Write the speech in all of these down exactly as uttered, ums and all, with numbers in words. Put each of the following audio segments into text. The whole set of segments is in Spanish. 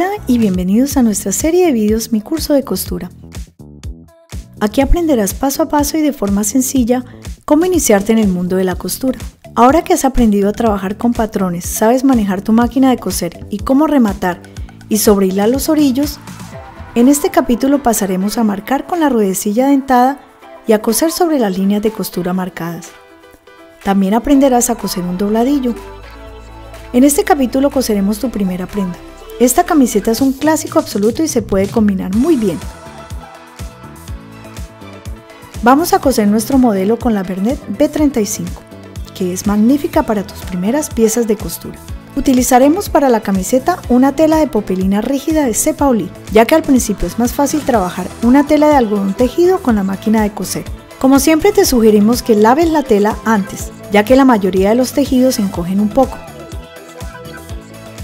Hola y bienvenidos a nuestra serie de videos Mi Curso de Costura. Aquí aprenderás paso a paso y de forma sencilla cómo iniciarte en el mundo de la costura. Ahora que has aprendido a trabajar con patrones, sabes manejar tu máquina de coser y cómo rematar y sobrehilar los orillos, en este capítulo pasaremos a marcar con la ruedecilla dentada y a coser sobre las líneas de costura marcadas. También aprenderás a coser un dobladillo. En este capítulo coseremos tu primera prenda. Esta camiseta es un clásico absoluto y se puede combinar muy bien. Vamos a coser nuestro modelo con la Bernet B treinta y cinco, que es magnífica para tus primeras piezas de costura. Utilizaremos para la camiseta una tela de popelina rígida de C. Pauli, ya que al principio es más fácil trabajar una tela de algodón tejido con la máquina de coser. Como siempre te sugerimos que laves la tela antes, ya que la mayoría de los tejidos se encogen un poco.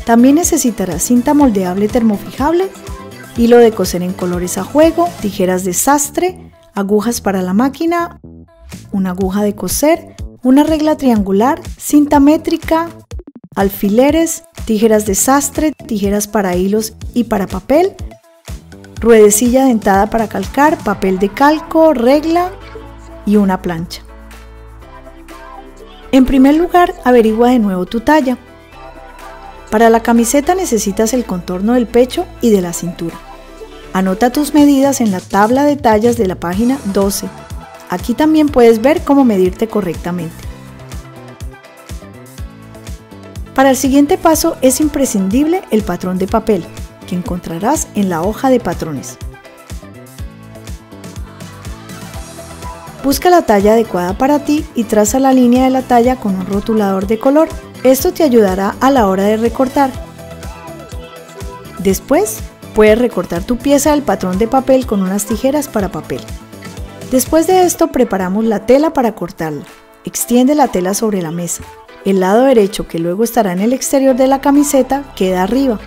También necesitarás cinta moldeable termofijable, hilo de coser en colores a juego, tijeras de sastre, agujas para la máquina, una aguja de coser, una regla triangular, cinta métrica, alfileres, tijeras de sastre, tijeras para hilos y para papel, ruedecilla dentada para calcar, papel de calco, regla y una plancha. En primer lugar, averigua de nuevo tu talla. Para la camiseta necesitas el contorno del pecho y de la cintura. Anota tus medidas en la tabla de tallas de la página doce. Aquí también puedes ver cómo medirte correctamente. Para el siguiente paso es imprescindible el patrón de papel, que encontrarás en la hoja de patrones. Busca la talla adecuada para ti y traza la línea de la talla con un rotulador de color. Esto te ayudará a la hora de recortar. Después, puedes recortar tu pieza del patrón de papel con unas tijeras para papel. Después de esto, preparamos la tela para cortarla. Extiende la tela sobre la mesa. El lado derecho, que luego estará en el exterior de la camiseta, queda arriba.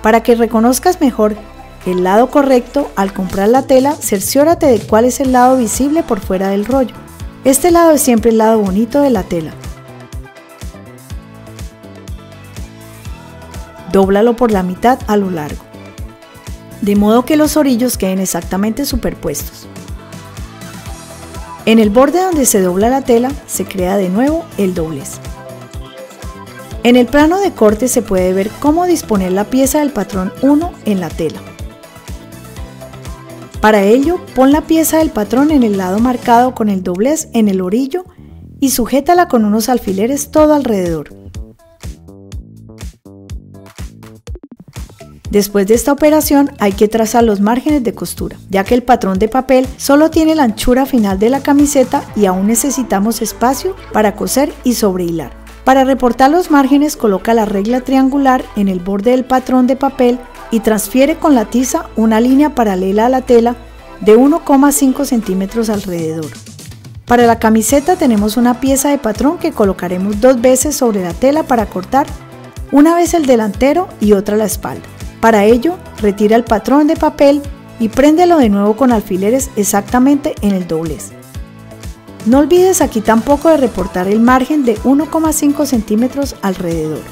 Para que reconozcas mejor el lado correcto, al comprar la tela, cerciórate de cuál es el lado visible por fuera del rollo. Este lado es siempre el lado bonito de la tela. Dóblalo por la mitad a lo largo, de modo que los orillos queden exactamente superpuestos. En el borde donde se dobla la tela, se crea de nuevo el doblez. En el plano de corte se puede ver cómo disponer la pieza del patrón uno en la tela. Para ello, pon la pieza del patrón en el lado marcado con el doblez en el orillo y sujétala con unos alfileres todo alrededor. Después de esta operación hay que trazar los márgenes de costura, ya que el patrón de papel solo tiene la anchura final de la camiseta y aún necesitamos espacio para coser y sobrehilar. Para reportar los márgenes, coloca la regla triangular en el borde del patrón de papel y transfiere con la tiza una línea paralela a la tela de uno coma cinco centímetros alrededor. Para la camiseta tenemos una pieza de patrón que colocaremos dos veces sobre la tela para cortar, una vez el delantero y otra la espalda. Para ello, retira el patrón de papel y préndelo de nuevo con alfileres exactamente en el doblez. No olvides aquí tampoco de reportar el margen de uno coma cinco centímetros alrededor.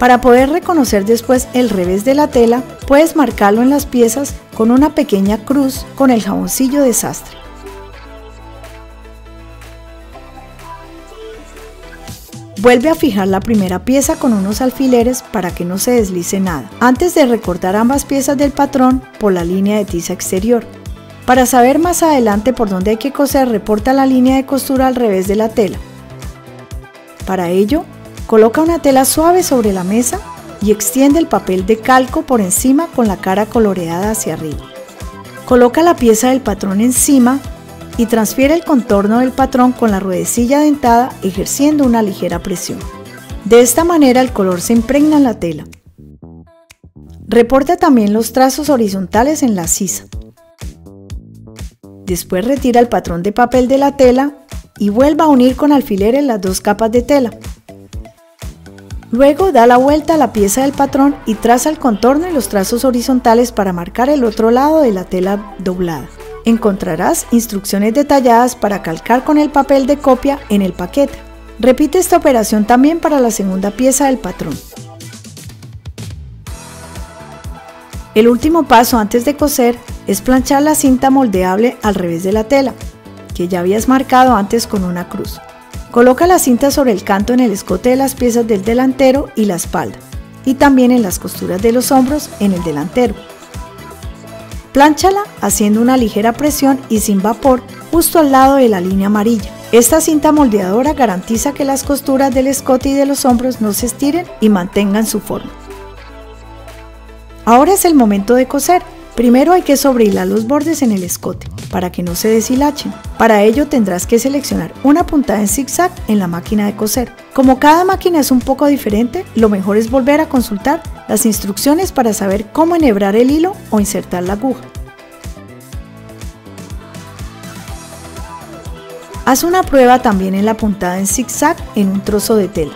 Para poder reconocer después el revés de la tela, puedes marcarlo en las piezas con una pequeña cruz con el jaboncillo de sastre. Vuelve a fijar la primera pieza con unos alfileres para que no se deslice nada, antes de recortar ambas piezas del patrón por la línea de tiza exterior. Para saber más adelante por dónde hay que coser, reporta la línea de costura al revés de la tela. Para ello, coloca una tela suave sobre la mesa y extiende el papel de calco por encima con la cara coloreada hacia arriba. Coloca la pieza del patrón encima y transfiere el contorno del patrón con la ruedecilla dentada ejerciendo una ligera presión. De esta manera el color se impregna en la tela. Reporta también los trazos horizontales en la sisa. Después retira el patrón de papel de la tela y vuelva a unir con alfileres las dos capas de tela. Luego da la vuelta a la pieza del patrón y traza el contorno y los trazos horizontales para marcar el otro lado de la tela doblada. Encontrarás instrucciones detalladas para calcar con el papel de copia en el paquete. Repite esta operación también para la segunda pieza del patrón. El último paso antes de coser es planchar la cinta moldeable al revés de la tela, que ya habías marcado antes con una cruz. Coloca la cinta sobre el canto en el escote de las piezas del delantero y la espalda, y también en las costuras de los hombros en el delantero. Plánchala haciendo una ligera presión y sin vapor justo al lado de la línea amarilla. Esta cinta moldeadora garantiza que las costuras del escote y de los hombros no se estiren y mantengan su forma. Ahora es el momento de coser. Primero hay que sobrehilar los bordes en el escote para que no se deshilachen. Para ello tendrás que seleccionar una puntada en zigzag en la máquina de coser. Como cada máquina es un poco diferente, lo mejor es volver a consultar las instrucciones para saber cómo enhebrar el hilo o insertar la aguja. Haz una prueba también en la puntada en zigzag en un trozo de tela.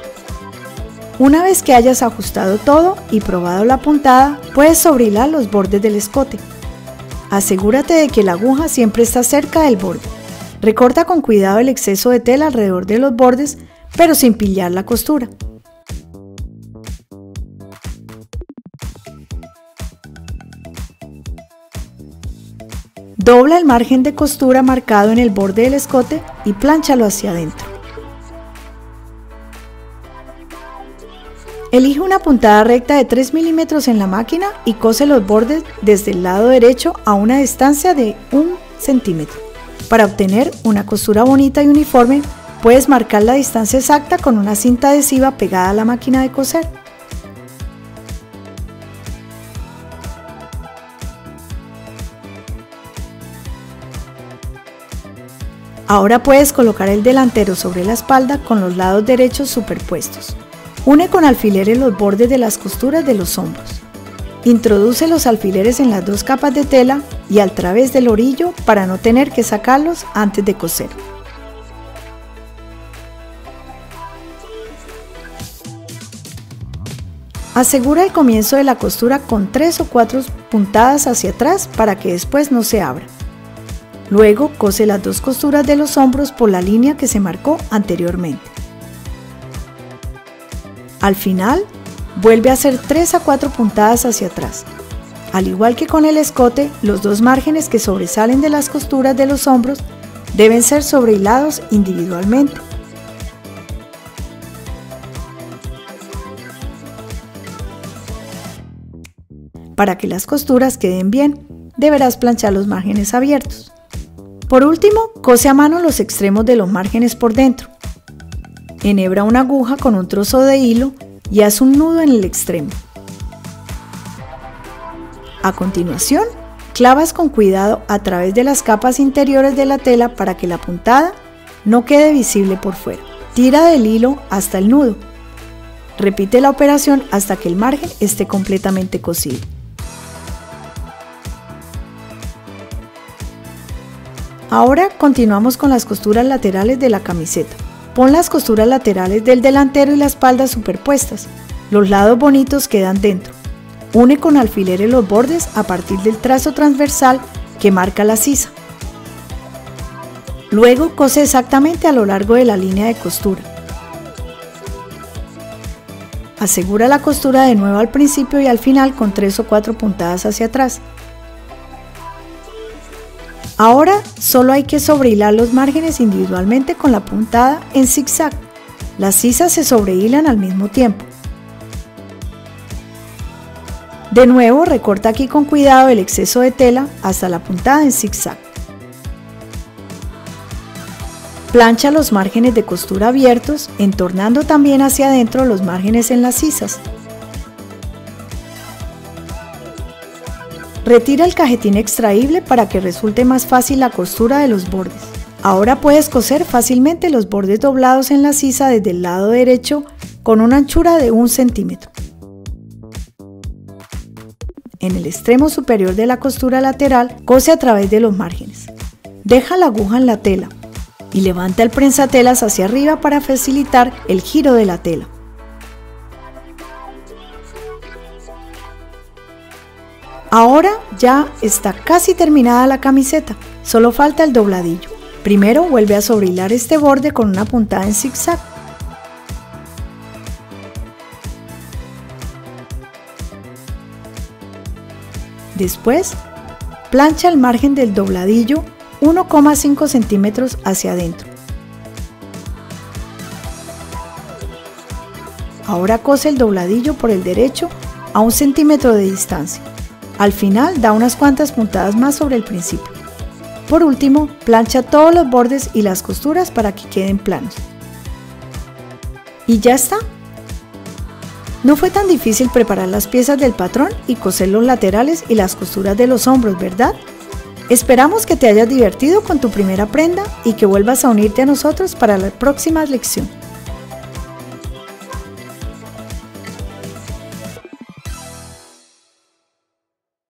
Una vez que hayas ajustado todo y probado la puntada, puedes sobrehilar los bordes del escote. Asegúrate de que la aguja siempre está cerca del borde. Recorta con cuidado el exceso de tela alrededor de los bordes, pero sin pillar la costura. Dobla el margen de costura marcado en el borde del escote y plánchalo hacia adentro. Elige una puntada recta de tres milímetros en la máquina y cose los bordes desde el lado derecho a una distancia de un centímetro. Para obtener una costura bonita y uniforme, puedes marcar la distancia exacta con una cinta adhesiva pegada a la máquina de coser. Ahora puedes colocar el delantero sobre la espalda con los lados derechos superpuestos. Une con alfileres los bordes de las costuras de los hombros. Introduce los alfileres en las dos capas de tela y al través del orillo para no tener que sacarlos antes de coser. Asegura el comienzo de la costura con tres o cuatro puntadas hacia atrás para que después no se abra. Luego cose las dos costuras de los hombros por la línea que se marcó anteriormente. Al final, vuelve a hacer tres a cuatro puntadas hacia atrás. Al igual que con el escote, los dos márgenes que sobresalen de las costuras de los hombros deben ser sobrehilados individualmente. Para que las costuras queden bien, deberás planchar los márgenes abiertos. Por último, cose a mano los extremos de los márgenes por dentro. Enhebra una aguja con un trozo de hilo y haz un nudo en el extremo. A continuación, clavas con cuidado a través de las capas interiores de la tela para que la puntada no quede visible por fuera. Tira del hilo hasta el nudo. Repite la operación hasta que el margen esté completamente cosido. Ahora continuamos con las costuras laterales de la camiseta. Pon las costuras laterales del delantero y la espalda superpuestas. Los lados bonitos quedan dentro. Une con alfileres los bordes a partir del trazo transversal que marca la sisa. Luego cose exactamente a lo largo de la línea de costura. Asegura la costura de nuevo al principio y al final con tres o cuatro puntadas hacia atrás. Ahora solo hay que sobrehilar los márgenes individualmente con la puntada en zigzag. Las sisas se sobrehilan al mismo tiempo. De nuevo recorta aquí con cuidado el exceso de tela hasta la puntada en zigzag. Plancha los márgenes de costura abiertos, entornando también hacia adentro los márgenes en las sisas. Retira el cajetín extraíble para que resulte más fácil la costura de los bordes. Ahora puedes coser fácilmente los bordes doblados en la sisa desde el lado derecho con una anchura de un centímetro. En el extremo superior de la costura lateral, cose a través de los márgenes. Deja la aguja en la tela y levanta el prensatelas hacia arriba para facilitar el giro de la tela. Ahora ya está casi terminada la camiseta, solo falta el dobladillo. Primero vuelve a sobrehilar este borde con una puntada en zigzag. Después, plancha el margen del dobladillo uno coma cinco centímetros hacia adentro. Ahora cose el dobladillo por el derecho a un centímetro de distancia. Al final da unas cuantas puntadas más sobre el principio. Por último, plancha todos los bordes y las costuras para que queden planos. Y ya está. No fue tan difícil preparar las piezas del patrón y coser los laterales y las costuras de los hombros, ¿verdad? Esperamos que te hayas divertido con tu primera prenda y que vuelvas a unirte a nosotros para la próxima lección.